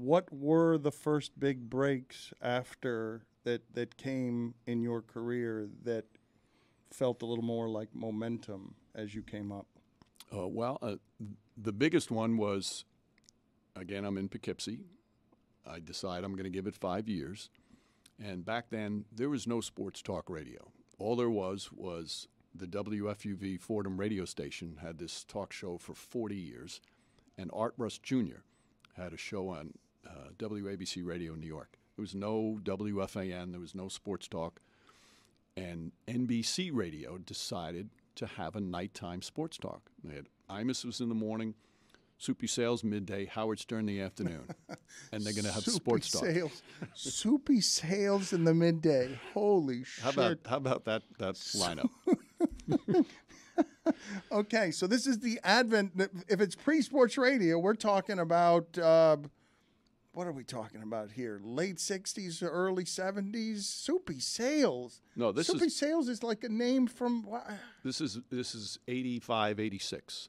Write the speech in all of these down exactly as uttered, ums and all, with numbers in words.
what were the first big breaks after that that came in your career that felt a little more like momentum as you came up? Uh, well, uh, the biggest one was, again, I'm in Poughkeepsie. I decide I'm going to give it five years. And back then, there was no sports talk radio. All there was was the W F U V Fordham radio station had this talk show for forty years, and Art Rust Junior had a show on uh, W A B C Radio in New York. There was no W F A N. There was no sports talk. And N B C Radio decided to have a nighttime sports talk. They had Imus was in the morning, Soupy Sales midday, Howard Stern the afternoon, and they're going to have Soupy sports talk. Sales. Soupy Sales in the midday. Holy shit! How about how about that that lineup? Okay, so this is the advent. If it's pre-sports radio, we're talking about uh, what are we talking about here? Late sixties, early seventies. Soupy Sales. No, this Soupy is, Sales is like a name from. This is this is eighty-five, eighty-six.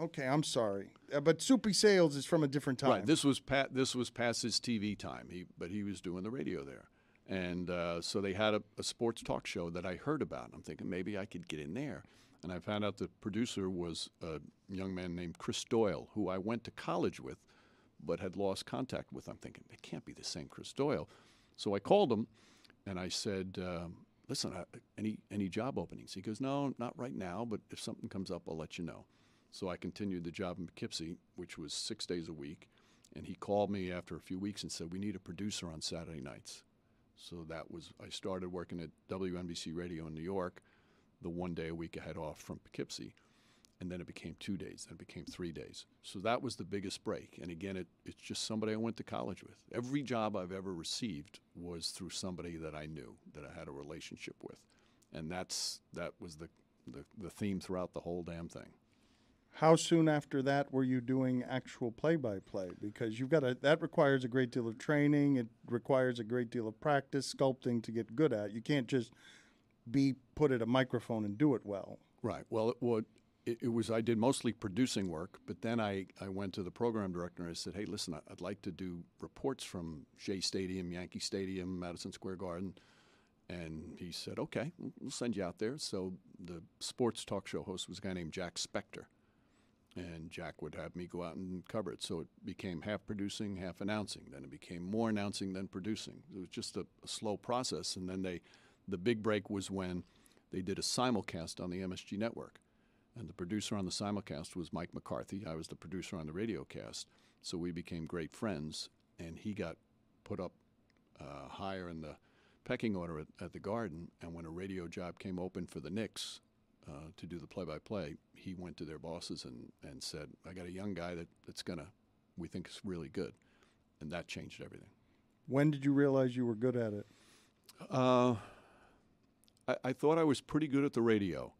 Okay, I'm sorry, uh, but Soupy Sales is from a different time. Right, this was Pat. This was past his T V time. He, but he was doing the radio there, and uh, so they had a, a sports talk show that I heard about. I'm thinking maybe I could get in there, and I found out the producer was a young man named Chris Doyle, who I went to college with, but had lost contact with. I'm thinking it can't be the same Chris Doyle, so I called him, and I said, Um, "Listen, I, any any job openings?" He goes, "No, not right now, but if something comes up, I'll let you know." So I continued the job in Poughkeepsie, which was six days a week. And he called me after a few weeks and said, we need a producer on Saturday nights. So that was, I started working at W N B C Radio in New York, the one day a week I had off from Poughkeepsie. And then it became two days, then it became three days. So that was the biggest break. And again, it, it's just somebody I went to college with. Every job I've ever received was through somebody that I knew, that I had a relationship with. And that's that was the the, the theme throughout the whole damn thing. How soon after that were you doing actual play-by-play? Because you've got a, that requires a great deal of training. It requires a great deal of practice, sculpting to get good at. You can't just be put at a microphone and do it well. Right. Well, it, would, it, it was I did mostly producing work, but then I, I went to the program director and I said, hey, listen, I'd like to do reports from Shea Stadium, Yankee Stadium, Madison Square Garden. And he said, okay, we'll send you out there. So the sports talk show host was a guy named Jack Spector. And Jack would have me go out and cover it. So it became half producing, half announcing. Then it became more announcing than producing. It was just a, a slow process. And then they, the big break was when they did a simulcast on the M S G Network. And the producer on the simulcast was Mike McCarthy. I was the producer on the radio cast. So we became great friends. And he got put up uh, higher in the pecking order at, at the Garden. And when a radio job came open for the Knicks, Uh, to do the play-by-play, he went to their bosses and, and said, I got a young guy that, that's going to, we think is really good. And that changed everything. When did you realize you were good at it? Uh, I, I thought I was pretty good at the radio.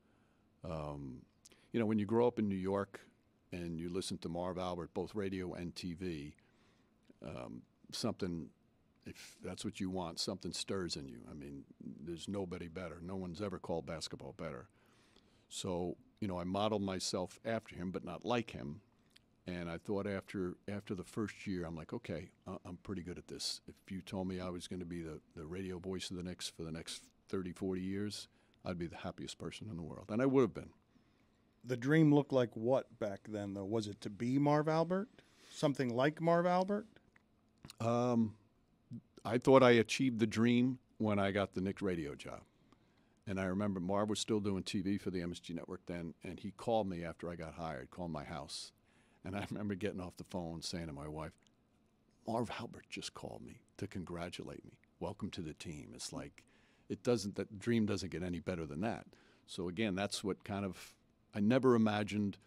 Um, you know, when you grow up in New York and you listen to Marv Albert, both radio and T V, um, something, if that's what you want, something stirs in you. I mean, there's nobody better. No one's ever called basketball better. So, you know, I modeled myself after him, but not like him. And I thought after after the first year, I'm like, okay, uh, I'm pretty good at this. If you told me I was going to be the, the radio voice of the Knicks for the next thirty, forty years, I'd be the happiest person in the world. And I would have been. The dream looked like what back then, though? Was it to be Marv Albert? Something like Marv Albert? Um, I thought I achieved the dream when I got the Knicks radio job. And I remember Marv was still doing T V for the M S G Network then, and he called me after I got hired, called my house. And I remember getting off the phone saying to my wife, Marv Albert just called me to congratulate me. Welcome to the team. It's like, it doesn't, that dream doesn't get any better than that. So again, that's what kind of, I never imagined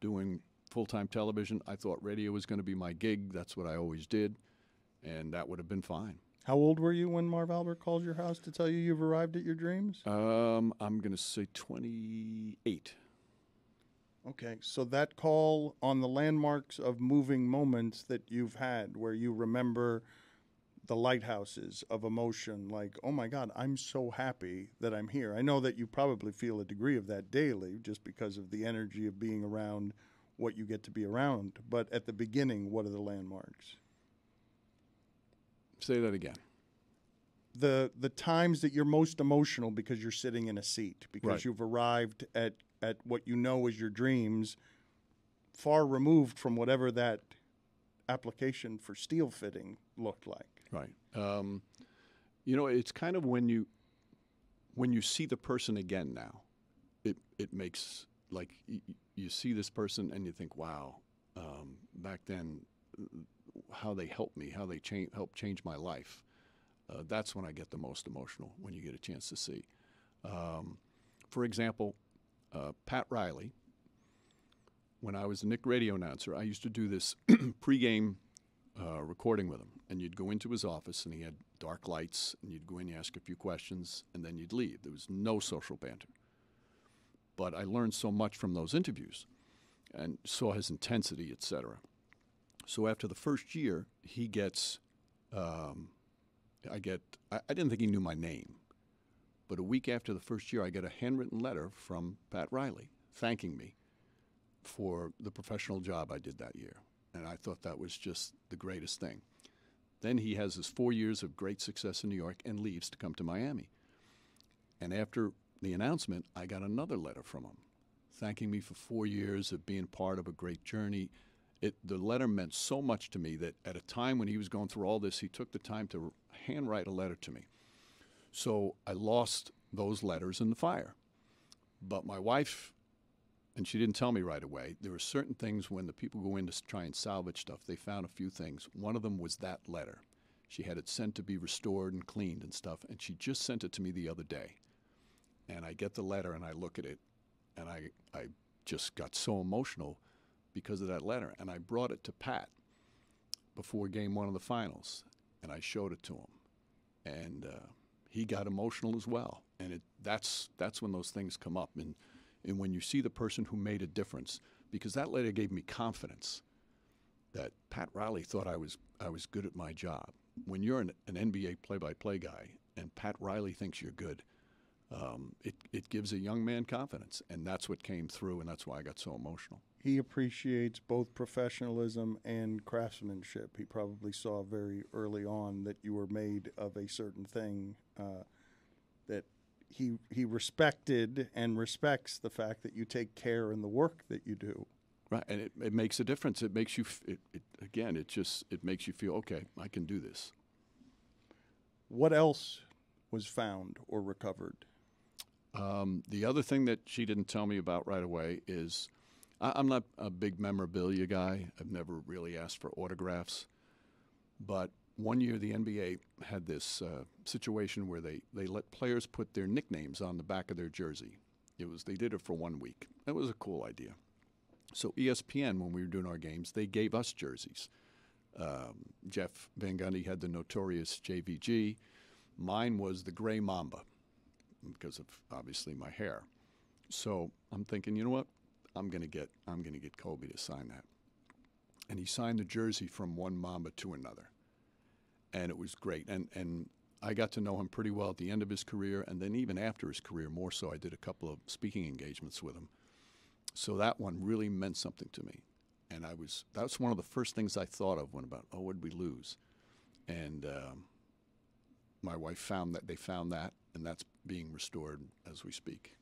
doing full-time television. I thought radio was going to be my gig. That's what I always did. And that would have been fine. How old were you when Marv Albert called your house to tell you you've arrived at your dreams? Um, I'm going to say twenty-eight. Okay, so that call on the landmarks of moving moments that you've had where you remember the lighthouses of emotion, like, oh, my God, I'm so happy that I'm here. I know that you probably feel a degree of that daily just because of the energy of being around what you get to be around. But at the beginning, what are the landmarks? Say that again. The the times that you're most emotional because you're sitting in a seat, because right. you've arrived at, at what you know is your dreams, far removed from whatever that application for steel fitting looked like. Right. Um, you know, it's kind of when you when you see the person again now, it, it makes, like, y you see this person and you think, wow, um, back then, how they helped me, how they cha helped change my life. Uh, that's when I get the most emotional, when you get a chance to see. Um, for example, uh, Pat Riley, when I was a N I C radio announcer, I used to do this pregame uh, recording with him. And you'd go into his office, and he had dark lights, and you'd go in, you ask a few questions, and then you'd leave. There was no social banter. But I learned so much from those interviews and saw his intensity, et cetera. So after the first year, he gets um, – I get, I, I didn't think he knew my name, but a week after the first year, I get a handwritten letter from Pat Riley thanking me for the professional job I did that year. And I thought that was just the greatest thing. Then he has his four years of great success in New York and leaves to come to Miami. And after the announcement, I got another letter from him thanking me for four years of being part of a great journey. It, the letter meant so much to me that at a time when he was going through all this, he took the time to handwrite a letter to me. So I lost those letters in the fire. But my wife, and she didn't tell me right away, there were certain things when the people go in to try and salvage stuff, they found a few things. One of them was that letter. She had it sent to be restored and cleaned and stuff, and she just sent it to me the other day. And I get the letter, and I look at it, and I, I just got so emotional because of that letter. And I brought it to Pat before game one of the finals, and I showed it to him. And uh, he got emotional as well. And it, that's, that's when those things come up. And, and when you see the person who made a difference, because that letter gave me confidence that Pat Riley thought I was, I was good at my job. When you're an, an N B A play-by-play guy and Pat Riley thinks you're good, um, it, it gives a young man confidence. And that's what came through, and that's why I got so emotional. He appreciates both professionalism and craftsmanship. He probably saw very early on that you were made of a certain thing, uh, that he he respected and respects the fact that you take care in the work that you do. Right, and it, it makes a difference. It makes you, f it, it, again, it just it makes you feel, okay, I can do this. What else was found or recovered? Um, the other thing that she didn't tell me about right away is, I'm not a big memorabilia guy. I've never really asked for autographs. But one year the N B A had this uh, situation where they, they let players put their nicknames on the back of their jersey. It was, they did it for one week. That was a cool idea. So E S P N, when we were doing our games, they gave us jerseys. Um, Jeff Van Gundy had the notorious J V G. Mine was the Gray Mamba because of, obviously, my hair. So I'm thinking, you know what? I'm gonna get I'm gonna get Kobe to sign that. And he signed the jersey from one Mamba to another. And it was great. And and I got to know him pretty well at the end of his career, and then even after his career more so. I did a couple of speaking engagements with him. So that one really meant something to me. And I was that's one of the first things I thought of when about, oh, what did we lose? And um, my wife found that they found that, and that's being restored as we speak.